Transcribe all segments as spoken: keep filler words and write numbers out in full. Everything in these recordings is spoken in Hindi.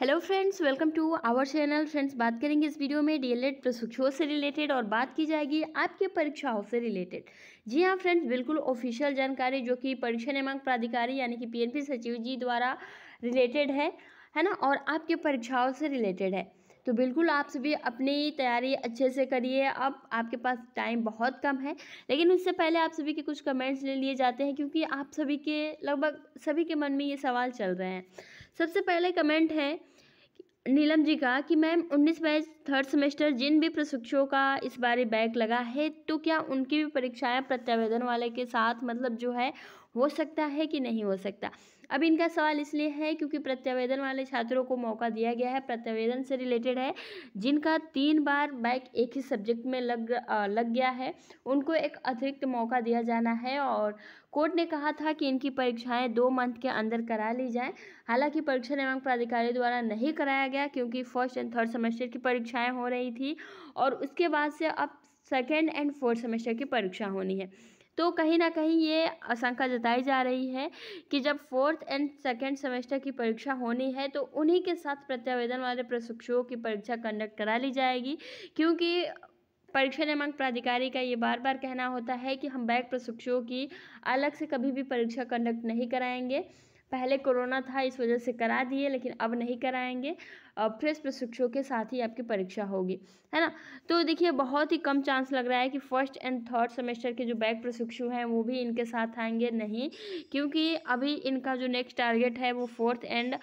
Hello friends, welcome to our channel. Friends, बात करेंगे इस वीडियो में डीएलएड प्रशिक्षुओं से रिलेटेड और बात की जाएगी आपके परीक्षाओं से रिलेटेड। जी हाँ फ्रेंड्स, बिल्कुल ऑफिशियल जानकारी जो कि परीक्षा नियामक प्राधिकारी यानी कि पीएनपी सचिव जी द्वारा रिलेटेड है है ना, और आपके परीक्षाओं से रिलेटेड है। तो बिल्कुल आप सभी अपनी तैयारी अच्छे से करिए। अब आपके पास टाइम बहुत कम है, लेकिन उससे पहले आप सभी के कुछ कमेंट्स ले लिए जाते हैं, क्योंकि आप सभी के लगभग सभी के मन में ये सवाल चल रहे हैं। सबसे पहले कमेंट है नीलम जी का कि मैम उन्नीस बैच थर्ड सेमेस्टर जिन भी प्रशिक्षुओं का इस बारे बैक लगा है, तो क्या उनकी भी परीक्षाएं प्रत्यावेदन वाले के साथ मतलब जो है हो सकता है कि नहीं हो सकता। अब इनका सवाल इसलिए है क्योंकि प्रत्यावेदन वाले छात्रों को मौका दिया गया है, प्रत्यावेदन से रिलेटेड है, जिनका तीन बार बैक एक ही सब्जेक्ट में लग लग गया है, उनको एक अतिरिक्त मौका दिया जाना है। और कोर्ट ने कहा था कि इनकी परीक्षाएं दो मंथ के अंदर करा ली जाएं। हालांकि परीक्षा नियामक प्राधिकारी द्वारा नहीं कराया गया, क्योंकि फर्स्ट एंड थर्ड सेमेस्टर की परीक्षाएँ हो रही थी और उसके बाद से अब सेकेंड एंड फोर्थ सेमेस्टर की परीक्षा होनी है। तो कहीं ना कहीं ये आशंका जताई जा रही है कि जब फोर्थ एंड सेकेंड सेमेस्टर की परीक्षा होनी है, तो उन्हीं के साथ प्रत्यावेदन वाले प्रशिक्षुओं की परीक्षा कंडक्ट करा ली जाएगी, क्योंकि परीक्षा नियामक प्राधिकारी का ये बार बार कहना होता है कि हम बैक प्रशिक्षुओं की अलग से कभी भी परीक्षा कंडक्ट नहीं कराएंगे। पहले कोरोना था, इस वजह से करा दिए, लेकिन अब नहीं कराएंगे। अब फ्रेश प्रशिक्षुओं के साथ ही आपकी परीक्षा होगी, है ना। तो देखिए, बहुत ही कम चांस लग रहा है कि फर्स्ट एंड थर्ड सेमेस्टर के जो बैक प्रशिक्षु हैं वो भी इनके साथ आएंगे नहीं, क्योंकि अभी इनका जो नेक्स्ट टारगेट है वो फोर्थ एंड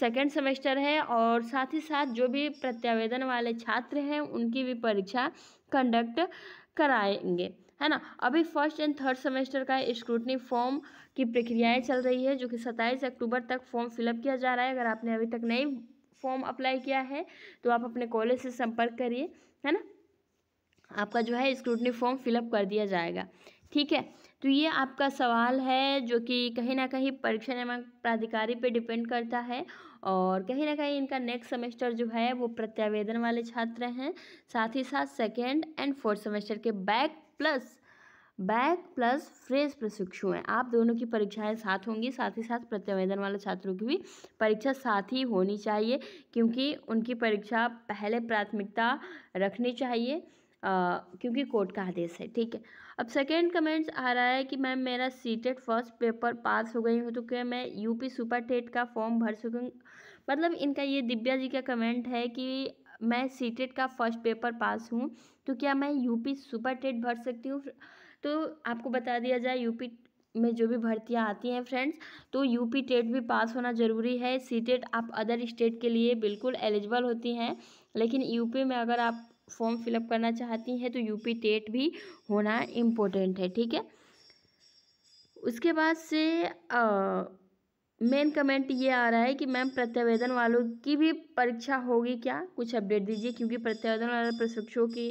सेकेंड सेमेस्टर है। और साथ ही साथ जो भी प्रत्यावेदन वाले छात्र हैं उनकी भी परीक्षा कंडक्ट कराएंगे, है ना। अभी फर्स्ट एंड थर्ड सेमेस्टर का स्क्रूटनी फॉर्म की प्रक्रियाएं चल रही है, जो कि सत्ताईस अक्टूबर तक फॉर्म फिलअप किया जा रहा है। अगर आपने अभी तक नहीं फॉर्म अप्लाई किया है तो आप अपने कॉलेज से संपर्क करिए, है ना। आपका जो है स्क्रूटनी फॉर्म फिलअप कर दिया जाएगा, ठीक है। तो ये आपका सवाल है जो कि कहीं ना कहीं परीक्षा नियामक प्राधिकारी पे डिपेंड करता है, और कहीं ना कहीं इनका नेक्स्ट सेमेस्टर जो है वो प्रत्यावेदन वाले छात्र हैं, साथ ही साथ सेकेंड एंड फोर्थ सेमेस्टर के back plus back plus fresh प्रशिक्षु हैं। आप दोनों की परीक्षाएं साथ होंगी, साथ ही साथ प्रत्यावेदन वाले छात्रों की भी परीक्षा साथ ही होनी चाहिए, क्योंकि उनकी परीक्षा पहले प्राथमिकता रखनी चाहिए, आ, क्योंकि कोर्ट का आदेश है, ठीक है। अब सेकेंड कमेंट्स आ रहा है कि मैम मेरा सीटेट फर्स्ट पेपर पास हो गई हूँ, तो क्या मैं यूपी सुपर टेट का फॉर्म भर सकूँ। मतलब इनका ये दिव्या जी का कमेंट है कि मैं सीटेट का फर्स्ट पेपर पास हूँ, तो क्या मैं यूपी सुपर टेट भर सकती हूँ। तो आपको बता दिया जाए, यूपी में जो भी भर्तियाँ आती हैं फ्रेंड्स, तो यूपी टेट भी पास होना ज़रूरी है। सीटेट आप अदर स्टेट के लिए बिल्कुल एलिजिबल होती हैं, लेकिन यूपी में अगर आप फॉर्म फिलअप करना चाहती हैं तो यूपी टेट भी होना इम्पोर्टेंट है, ठीक है। उसके बाद से मेन कमेंट ये आ रहा है कि मैम प्रत्यावेदन वालों की भी परीक्षा होगी क्या, कुछ अपडेट दीजिए, क्योंकि प्रत्यावेदन वाले प्रशिक्षुओं की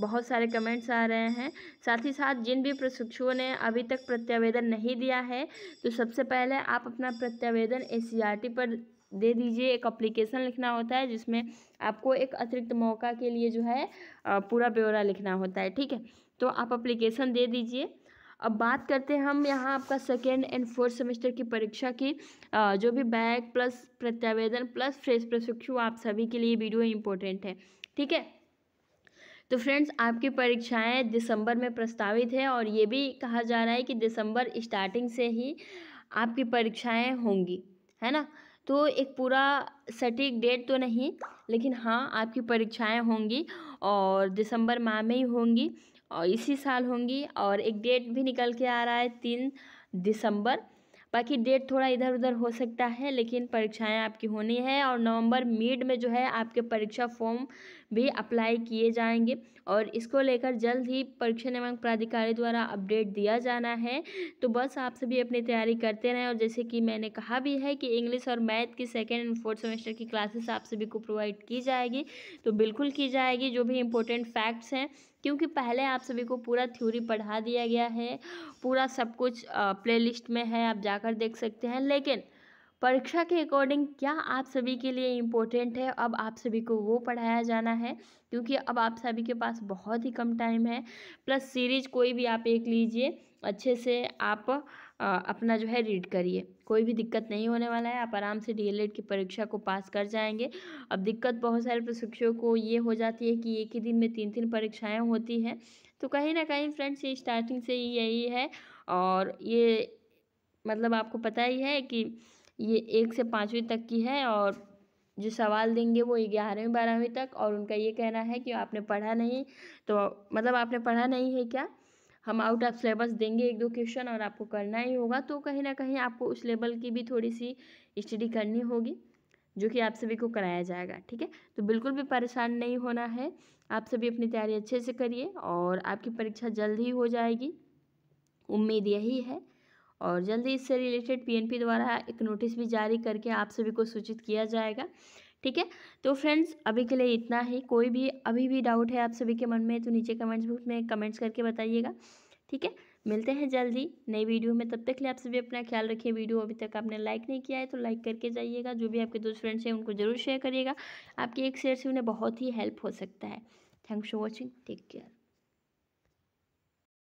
बहुत सारे कमेंट्स आ रहे हैं। साथ ही साथ जिन भी प्रशिक्षुओं ने अभी तक प्रत्यावेदन नहीं दिया है, तो सबसे पहले आप अपना प्रत्यावेदन एससीईआरटी पर दे दीजिए। एक एप्लीकेशन लिखना होता है जिसमें आपको एक अतिरिक्त मौका के लिए जो है पूरा ब्यौरा लिखना होता है, ठीक है। तो आप एप्लीकेशन दे दीजिए। अब बात करते हैं हम यहाँ आपका सेकेंड एंड फोर्थ सेमेस्टर की परीक्षा की। जो भी बैक प्लस प्रत्यावेदन प्लस फ्रेश प्रशिक्षु, आप सभी के लिए वीडियो इम्पोर्टेंट है, ठीक है। तो फ्रेंड्स, आपकी परीक्षाएं दिसंबर में प्रस्तावित है, और ये भी कहा जा रहा है कि दिसंबर स्टार्टिंग से ही आपकी परीक्षाएं होंगी, है ना। तो एक पूरा सटीक डेट तो नहीं, लेकिन हाँ आपकी परीक्षाएं होंगी, और दिसंबर माह में ही होंगी और इसी साल होंगी। और एक डेट भी निकल के आ रहा है तीन दिसंबर। बाकी डेट थोड़ा इधर उधर हो सकता है, लेकिन परीक्षाएं आपकी होनी है। और नवंबर मिड में जो है आपके परीक्षा फॉर्म भी अप्लाई किए जाएंगे, और इसको लेकर जल्द ही परीक्षा नियामक प्राधिकारी द्वारा अपडेट दिया जाना है। तो बस आप सभी अपनी तैयारी करते रहें, और जैसे कि मैंने कहा भी है कि इंग्लिश और मैथ की सेकेंड एंड फोर्थ सेमेस्टर की क्लासेस आप सभी को प्रोवाइड की जाएगी, तो बिल्कुल की जाएगी। जो भी इम्पोर्टेंट फैक्ट्स हैं, क्योंकि पहले आप सभी को पूरा थ्योरी पढ़ा दिया गया है, पूरा सब कुछ प्लेलिस्ट में है, आप जाकर देख सकते हैं। लेकिन परीक्षा के अकॉर्डिंग क्या आप सभी के लिए इम्पोर्टेंट है, अब आप सभी को वो पढ़ाया जाना है, क्योंकि अब आप सभी के पास बहुत ही कम टाइम है। प्लस सीरीज कोई भी आप एक लीजिए, अच्छे से आप अपना जो है रीड करिए, कोई भी दिक्कत नहीं होने वाला है। आप आराम से डीएलएड की परीक्षा को पास कर जाएंगे। अब दिक्कत बहुत सारे प्रशिक्षकों को ये हो जाती है कि एक ही दिन में तीन तीन परीक्षाएं होती हैं, तो कहीं ना कहीं फ्रेंड्स ये स्टार्टिंग से ही यही है, और ये मतलब आपको पता ही है कि ये एक से पाँचवीं तक की है, और जो सवाल देंगे वो ग्यारहवीं बारहवीं तक, और उनका ये कहना है कि आपने पढ़ा नहीं, तो मतलब आपने पढ़ा नहीं है क्या, हम आउट ऑफ सिलेबस देंगे एक दो क्वेश्चन और आपको करना ही होगा। तो कहीं ना कहीं आपको उस लेवल की भी थोड़ी सी स्टडी करनी होगी, जो कि आप सभी को कराया जाएगा, ठीक है। तो बिल्कुल भी परेशान नहीं होना है, आप सभी अपनी तैयारी अच्छे से करिए और आपकी परीक्षा जल्द ही हो जाएगी, उम्मीद यही है। और जल्दी इससे रिलेटेड पीएनपी द्वारा एक नोटिस भी जारी करके आप सभी को सूचित किया जाएगा, ठीक है। तो फ्रेंड्स अभी के लिए इतना ही। कोई भी अभी भी डाउट है आप सभी के मन में तो नीचे कमेंट्स बॉक्स में कमेंट्स करके बताइएगा, ठीक है। मिलते हैं जल्दी नई वीडियो में, तब तक के लिए आप सभी अपना ख्याल रखिए। वीडियो अभी तक आपने लाइक नहीं किया है तो लाइक करके जाइएगा, जो भी आपके दोस्त फ्रेंड्स हैं उनको जरूर शेयर करिएगा, आपके एक शेयर से उन्हें बहुत ही हेल्प हो सकता है। Thanks for watching, take care.